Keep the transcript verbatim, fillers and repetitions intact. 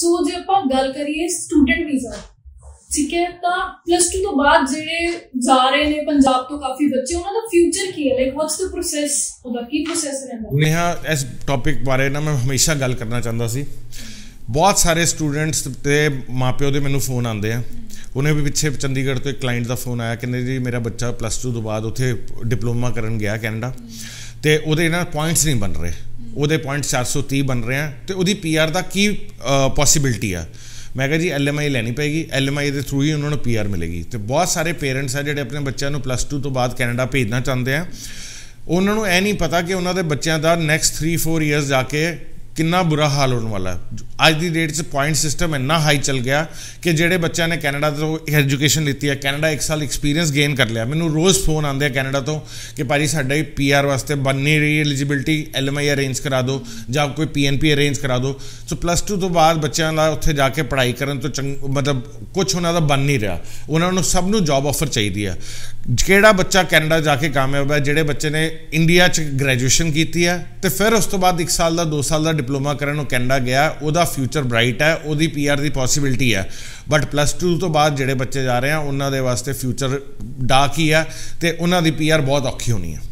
सो so, जे आप गल करिए स्टूडेंट वीजा, ठीक है, तो प्लस टू तो बाद जेडे जा रहे ने पंजाब तो काफी बच्चे, उन्हां दा फ्यूचर की है, लाइक व्हाट्स द प्रोसेस, ओदा की प्रोसेस रहंदा। नेहा इस टॉपिक बारे ना मैं हमेशा गल करना चाहंदा सी। बहुत सारे स्टूडेंट्स ते माँ प्यो दे मैनूं फोन आंदे हैं, उन्हें भी पिछले चंडीगढ़ तो एक क्लाइंट का फोन आया, कहते जी मेरा बच्चा प्लस टू तो बाद उत्थे डिप्लोमा करन गया कैनेडा, तो वो ना पॉइंट्स नहीं बन रहे, वो पॉइंट चार सौ तीह बन रहे हैं, तो वो पी आर का की पॉसिबिलिटी आ। मैं कहा जी एल एम आई लैनी पेगी, एल एम आई के थ्रू ही उन्होंने पी आर मिलेगी। तो बहुत सारे पेरेंट्स है जोड़े अपने बच्चों प्लस टू तो बाद कैनेडा भेजना चाहते हैं, उन्होंने यह नहीं पता कि उन्होंने बच्चों का नैक्सट थ्री फोर ईयरस जाके कितना बुरा हाल होने वाला। आज की डेट से पॉइंट सिस्टम इन्ना हाई चल गया कि जेडे बच्चों ने कैनेडा तो एजुकेशन लीती है, कैनेडा एक साल एक्सपीरियंस गेन कर लिया। मैंने रोज़ फोन आते हैं कैनेडा तो कि भाजी साढ़े पी आर वास्ते बन नहीं रही eligibility, L M I arrange करा दो या कोई पी एन पी अरेंज करा दो। सो प्लस टू तो बाद बच्चों का उत्थे जाके पढ़ाई करन तो चंग मतलब कुछ उन्होंने बन नहीं रहा, उन्होंने सबनों जॉब ऑफर चाहिए है। किहड़ा बच्चा कैनेडा जाके कामयाब है? जिहड़े बच्चे ने इंडिया च ग्रेजुएशन की है तो फिर उस तो बाद एक साल का दो साल का डिप्लोमा करन वो कैनेडा गया, वह फ्यूचर ब्राइट है, वो पी आर की पॉसिबिलिटी है। बट प्लस टू तो बाद जिहड़े बच्चे जा रहे हैं उन्होंने वास्ते फ्यूचर डार्क ही है, तो उन्होंने पी आर बहुत औखी होनी है।